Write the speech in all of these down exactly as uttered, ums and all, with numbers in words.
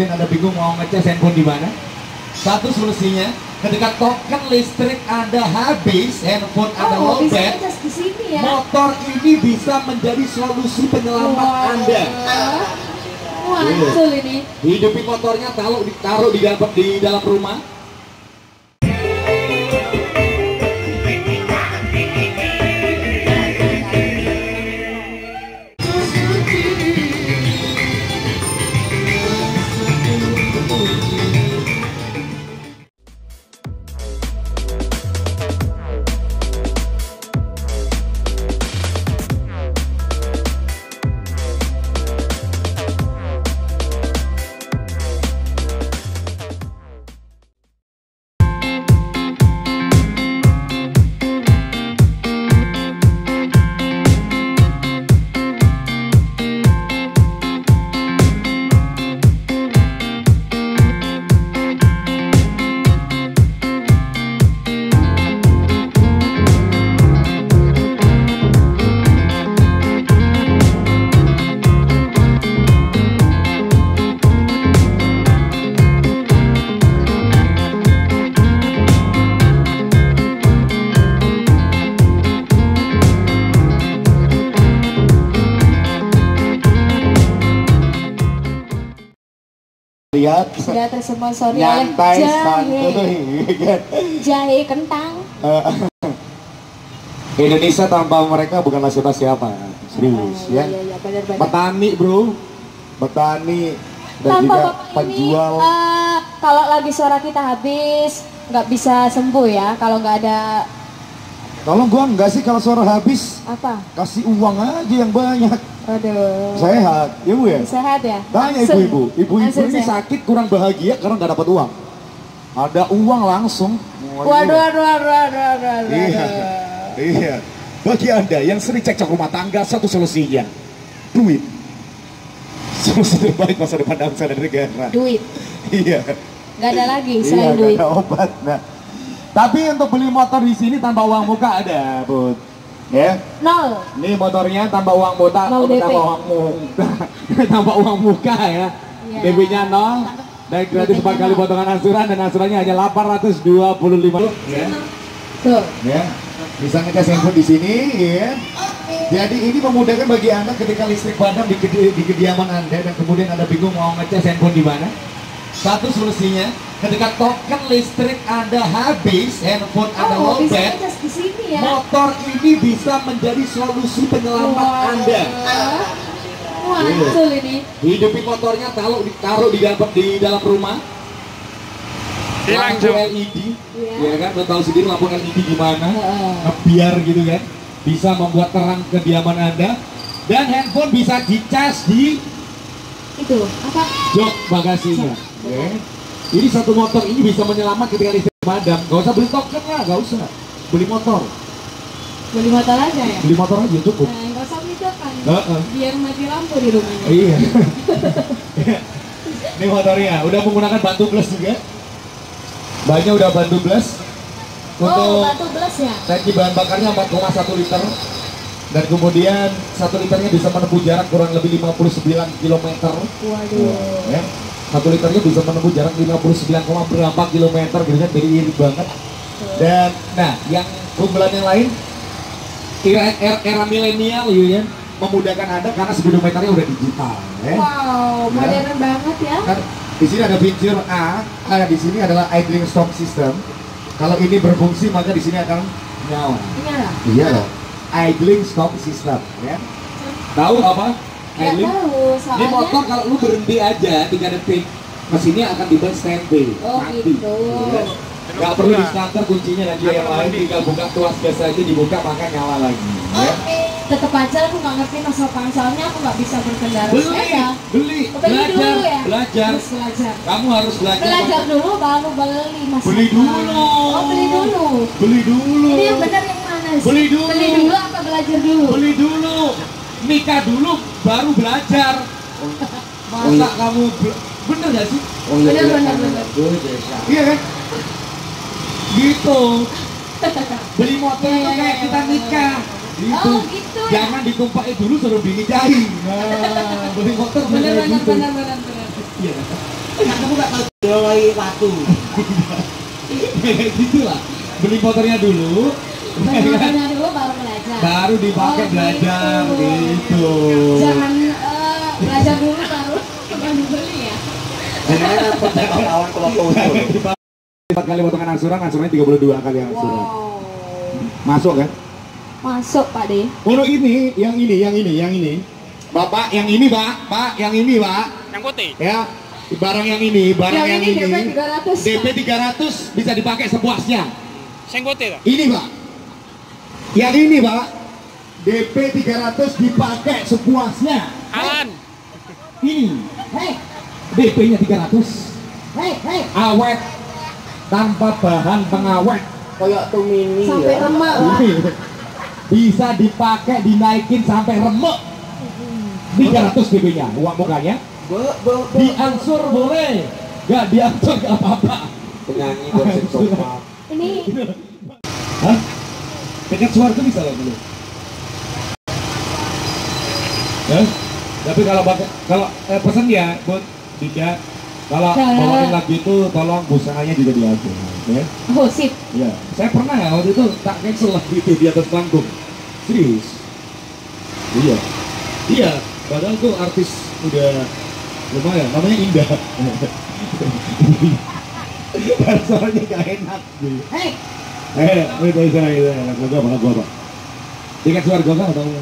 kemudian Anda bingung mau ngecas handphone di mana? Satu solusinya, ketika token listrik Anda habis, handphone Anda oh, lowbat, ya? Motor ini bisa menjadi solusi penyelamat wow. Anda. Wah, wow, ini. Hidupin motornya, taruh ditaruh di, di dalam rumah. Lihat sudah tersponsori oleh jahe jahe kentang Indonesia tanpa mereka bukanlah siapa-siapa, serius ah, ya, iya, iya, benar, benar. Petani bro, petani dan tanpa juga penjual ini, uh, kalau lagi suara kita habis nggak bisa sembuh ya kalau nggak ada. Kalau gua enggak sih, kalau suara habis apa? Kasih uang aja yang banyak. Aduh. Sehat, ya Bu ya? Sehat ya? Tanya ibu-ibu, ibu-ibu ini sakit kurang bahagia karena nggak dapat uang. Ada uang langsung. Waduh, waduh, waduh, waduh, waduh. Iya, iya. Bagi Anda yang sering cekcok rumah tangga, satu solusinya, duit. Solusi terbaik masa depan bangsa dan negara. Duit. Iya. Gak ada lagi selain duit. Iya, gak ada obat. Nah. Tapi untuk beli motor di sini tanpa uang muka ada, Bud. Ya. Nol. Ini motornya tanpa uang muka, tanpa uang muka. Tanpa uang muka ya. Yeah. D P-nya nol dan gratis empat kali potongan angsuran dan angsurannya hanya delapan ratus dua puluh lima ribu rupiah. Ya. Tuh. Ya. Bisa ngecas handphone di sini, ya. Jadi ini memudahkan bagi Anda ketika listrik padam di, di kediaman Anda dan kemudian Anda bingung mau ngecas handphone di mana. Satu solusinya, ketika token listrik Anda habis, handphone Anda oh, lowbat, ya? Motor ini bisa menjadi solusi penyelamat wow. Anda. Wah, wow, ini. Hidupin motornya, taruh ditaruh di, di dalam rumah. Lampu L E D, yeah. Ya kan? Lo tahu sendiri lampu L E D gimana? Uh. Ngebiar gitu kan? Bisa membuat terang kediaman Anda dan handphone bisa dicas di itu apa? Jok bagasinya. Okay. Jadi satu motor ini bisa menyelamat ketika listrik padam. Gak usah beli token lah, gak usah. Beli motor. Beli motor aja ya? Beli motor aja cukup. Nah, gak usah beli token. Uh -uh. Biar mati lampu di rumahnya. Iya. Ini motornya, udah menggunakan bantu blast juga. Banyak udah bantu blast. Untuk oh, bantu blast ya? Tanki bahan bakarnya empat koma satu liter. Dan kemudian satu liternya bisa menempuh jarak kurang lebih lima puluh sembilan kilometer. Waduh. Ya. Satu liternya bisa menempuh jarak lima puluh sembilan koma berapa kilometer, gitu kan, jadi irit banget. Dan, nah, yang unggulan yang lain, era, era milenial, ya, memudahkan Anda karena speedometernya udah digital. Ya. Wow, modern ya. Banget ya. Kan, di sini ada fitur A, ada di sini adalah idling stop system. Kalau ini berfungsi maka di sini akan nyala. Nyala. Iya loh. Idling stop system, ya. Tahu apa? Gak tahu, soalnya... Ini motor kalau lu berhenti aja tiga detik, mesinnya akan tiba standby, oh, mati gitu. Ya. Gak perlu di starter kuncinya dan juga yang lain, tinggal buka tuas gas aja, dibuka maka nyala lagi ya. Tetep aja aku gak ngerti masalah pangsalnya, aku gak bisa berkendara. Beli, sepeda. Beli, beli belajar, dulu ya? Belajar. Harus belajar. Kamu harus belajar. Belajar dulu baru beli mas. Beli dulu. Oh beli dulu. Beli dulu. Ini yang bener yang mana sih? Beli dulu. Beli dulu apa belajar dulu? Beli dulu. Nikah dulu baru belajar. Masa oh, kamu be bener gak sih? Oh, iya, bener bener bener. Iya kan? Gitu. Beli motor itu yeah, kayak kita nikah. Gitu. Oh, gitu. Jangan ditumpahin dulu sebelum dinikahi. Nah, beli motor bener bener bener bener. Iya. kamu gak tau doloi waktu. Gitu lah, beli motornya dulu. Beli motornya dulu baru belajar. Baru dipakai belajar gitu. Jangan belajar dulu baru yang dibeli ya. Jangan ketahuan kalau kau empat kali potongan angsuran, angsurannya tiga puluh dua kali angsuran. Masuk kan? Masuk Pak De. Untuk ini, yang ini, yang ini, yang ini. Bapak, yang ini Pak, Pak, yang ini Pak. Yang putih. Ya, barang yang ini, barang yang ini. D P tiga ratus bisa dipakai sepuasnya. Yang putih Pak. Ini Pak. Yang ini Pak. D P tiga ratus dipakai sepuasnya. Alan. Ini. Hei. D P-nya tiga ratus. Hei, hei. Awet. Tanpa bahan pengawet. Kayak tumini ya. Sampai remek Pak. Bisa dipakai, dinaikin sampai remek. tiga ratus D B-nya, uang mukanya diangsur boleh, gak diangsur gak apa-apa. Penyanyi gosip sofa ini. Hah? Dekat suara itu bisa loh dulu. Hah? Tapi kalau kalau eh, pesen ya buat Dinda, kalau bawain lagu itu tolong busananya juga diatur, ya? Oh sip. Ya, saya pernah waktu itu tak cancel lagu itu di atas panggung. Serius? Iya. Iya. Padahal tuh artis udah lumayan, namanya Indah. Soalnya gak enak. Hei! Eh, wait, wait, wait, wait, gua apa, gua apa? Dekat suara gua apa?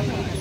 Gracias.